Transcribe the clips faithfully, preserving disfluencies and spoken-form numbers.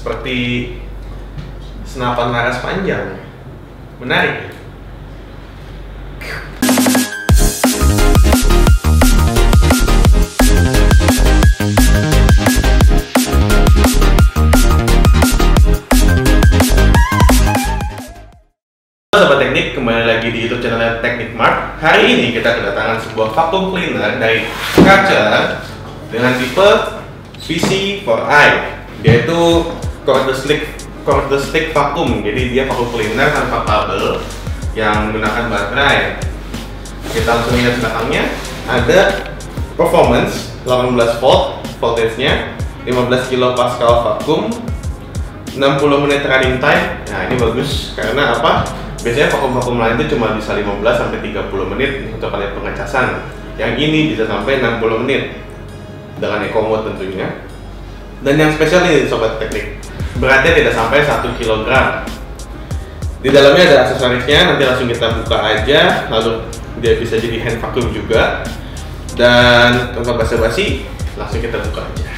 Seperti senapan laras panjang. Menarik. Halo Sobat Teknik, kembali lagi di YouTube channel Teknik Mart. Hari ini kita kedatangan sebuah vacuum cleaner dari Karcher dengan tipe V C four i, yaitu cordless stick, cordless stick vacuum. Jadi dia vacuum cleaner tanpa kabel yang menggunakan baterai. Kita langsung lihat belakangnya. Ada performance delapan belas volt voltage-nya, lima belas kilopaskal vacuum, enam puluh menit running time. Nah, ini bagus karena apa? Biasanya vakum-vakum lain itu cuma bisa lima belas sampai tiga puluh menit untuk kalian pengecasan. Yang ini bisa sampai enam puluh menit dengan eco mode tentunya. Dan yang spesial ini Sobat Teknik, beratnya tidak sampai satu kilogram. Di dalamnya ada aksesorisnya, nanti langsung kita buka aja. Lalu dia bisa jadi hand vacuum juga. Dan tanpa basa-basi, langsung kita buka aja.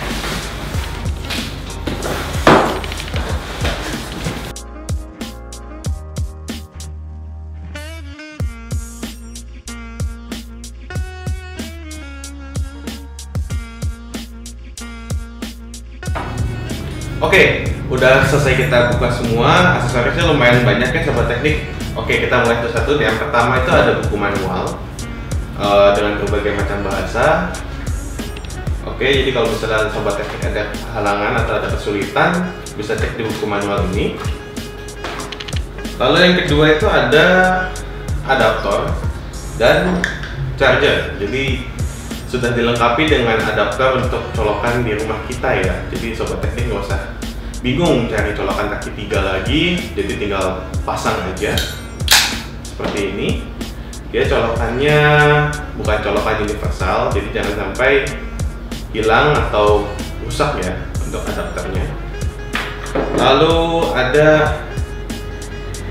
Oke, udah selesai kita buka semua. Aksesorisnya lumayan banyak ya Sobat Teknik. Oke, kita mulai satu-satu. Yang pertama itu ada buku manual uh, dengan berbagai macam bahasa. Oke, jadi kalau misalnya Sobat Teknik ada halangan atau ada kesulitan, bisa cek di buku manual ini. Lalu yang kedua itu ada adaptor dan charger. Jadi sudah dilengkapi dengan adaptor untuk colokan di rumah kita ya. Jadi Sobat Teknik nggak usah bingung cari colokan kaki tiga lagi, jadi tinggal pasang aja seperti ini. Dia colokannya bukan colokan universal, jadi jangan sampai hilang atau rusak ya untuk adaptornya. Lalu ada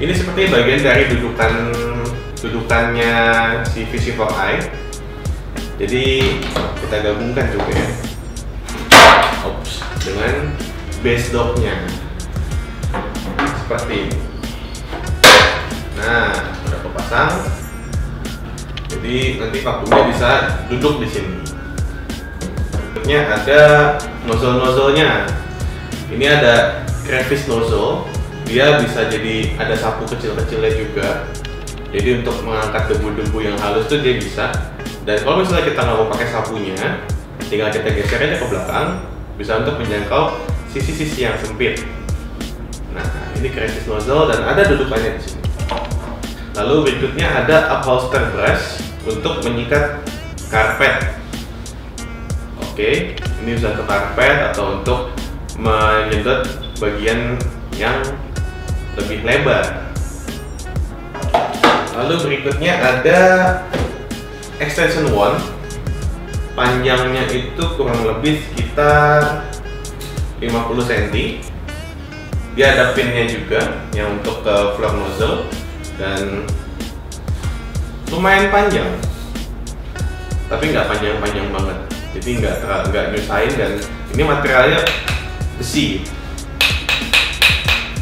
ini seperti bagian dari dudukan dudukannya si V C four i. Jadi kita gabungkan juga ya, Oops, dengan base docknya seperti ini. Nah, udah kepasang. Jadi nanti vakumnya bisa duduk di sini. Berikutnya ada nozzle-nozzle-nya. Ini ada crevice nozzle. Dia bisa jadi ada sapu kecil-kecilnya juga. Jadi untuk mengangkat debu-debu yang halus tuh dia bisa. Dan kalau misalnya kita nggak mau pakai sapunya, tinggal kita geser aja ke belakang, bisa untuk menjangkau sisi-sisi yang sempit. Nah, ini crevice nozzle dan ada dudukannya di sini. Lalu berikutnya ada upholster brush untuk menyikat karpet. Oke, ini bisa untuk karpet atau untuk menyedot bagian yang lebih lebar. Lalu berikutnya ada extension wand, panjangnya itu kurang lebih sekitar lima puluh sentimeter. Dia ada pinnya juga yang untuk ke floor nozzle dan lumayan panjang, tapi nggak panjang-panjang banget. Jadi nggak nggak nyusahin dan ini materialnya besi.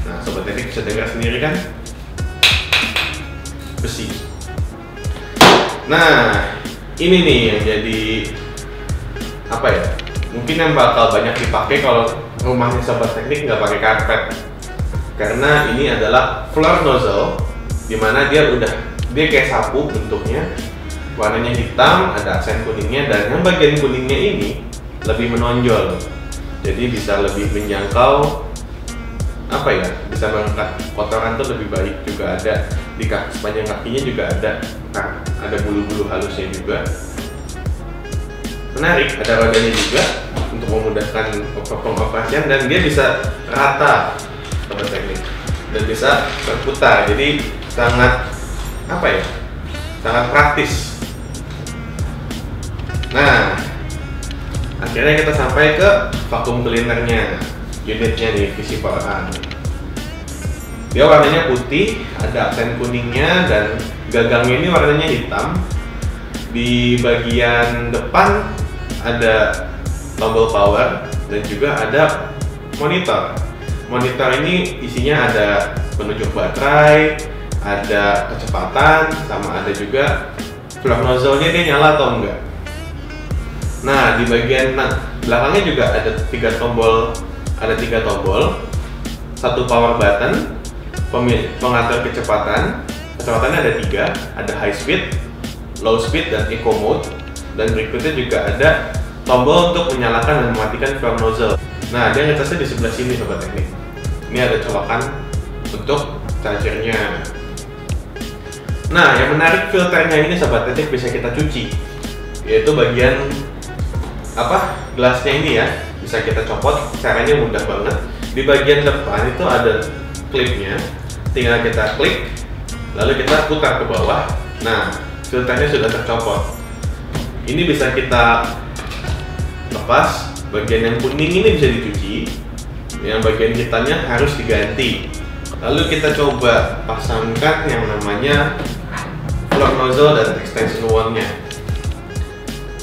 Nah, Sobat Teknik bisa dengar sendiri kan, besi. Nah, ini nih yang jadi apa ya? Mungkin yang bakal banyak dipakai kalau rumahnya Sobat Teknik nggak pakai karpet, karena ini adalah floor nozzle, dimana dia udah dia kayak sapu bentuknya, warnanya hitam, ada aksen kuningnya, dan yang bagian kuningnya ini lebih menonjol, jadi bisa lebih menjangkau apa ya? Bisa mengangkat kotoran tuh lebih baik juga ada. Di kaki, sepanjang kakinya juga ada nah, ada bulu-bulu halusnya juga. Menarik, ada rodanya juga untuk memudahkan pengoperasian dan dia bisa rata Sobat Teknik dan bisa berputar. Jadi sangat apa ya? Sangat praktis. Nah, akhirnya kita sampai ke vacuum cleaner-nya, unitnya nih V C four i. Dia warnanya putih, ada aksen kuningnya, dan gagangnya ini warnanya hitam. Di bagian depan ada tombol power dan juga ada monitor. Monitor ini isinya ada penunjuk baterai, ada kecepatan, sama ada juga plug nozzle-nya dia nyala atau enggak. Nah, di bagian belakangnya juga ada tiga tombol, ada tiga tombol, satu power button, pengatur kecepatan, kecepatannya ada tiga, ada high speed, low speed, dan eco mode, dan berikutnya juga ada tombol untuk menyalakan dan mematikan flame nozzle. Nah, dia ngecasnya di sebelah sini sobat teknik. Ini ada colokan untuk chargernya. Nah, yang menarik filternya ini sobat teknik bisa kita cuci, yaitu bagian apa gelasnya ini ya, bisa kita copot, caranya mudah banget. Di bagian depan itu ada klipnya, tinggal kita klik lalu kita putar ke bawah. Nah, filternya sudah tercopot. Ini bisa kita lepas. Bagian yang kuning ini bisa dicuci, yang bagian hitamnya harus diganti. Lalu kita coba pasangkan yang namanya plug nozzle dan extension wand-nya.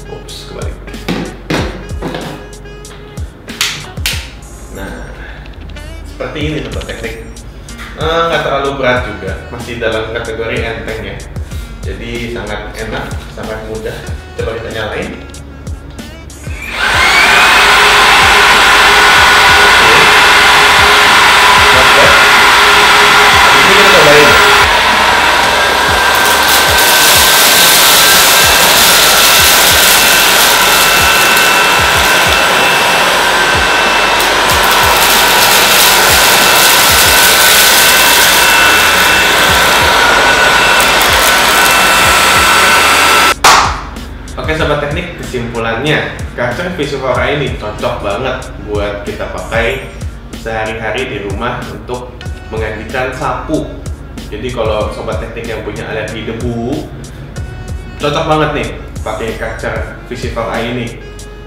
Ups, kebalik. Nah, seperti ini tempat teknik. Nggak eh, terlalu berat juga, masih dalam kategori enteng ya. Jadi sangat enak, sangat mudah. Coba kita nyalain. Oke sobat teknik, kesimpulannya Karcher V C four i ini cocok banget buat kita pakai sehari-hari di rumah untuk menggantikan sapu. Jadi kalau sobat teknik yang punya alergi debu, cocok banget nih pakai Karcher V C four i ini.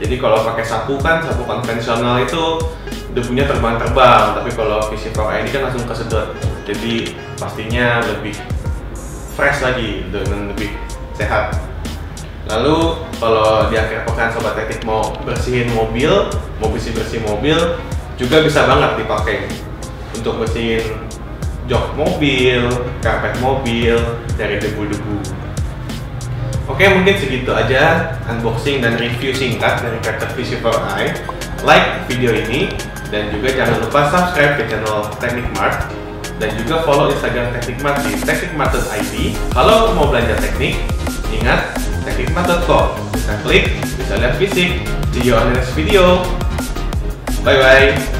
Jadi kalau pakai sapu kan, sapu konvensional itu debunya terbang-terbang, tapi kalau V C four i ini kan langsung kesedot. Jadi pastinya lebih fresh lagi dan lebih sehat. Lalu kalau di akhir pekan sobat teknik mau bersihin mobil, mau bersih-bersih mobil juga bisa banget dipakai untuk bersihin jok mobil, karpet mobil dari debu-debu. Oke, mungkin segitu aja unboxing dan review singkat dari Karcher V C four i. Like video ini dan juga jangan lupa subscribe ke channel Teknik Mart dan juga follow Instagram Teknik Mart di teknik mart dot i d. Kalau mau belanja teknik, ingat teknik mart dot com. Bisa klik, bisa lihat fisik. See you on the next video. Bye bye.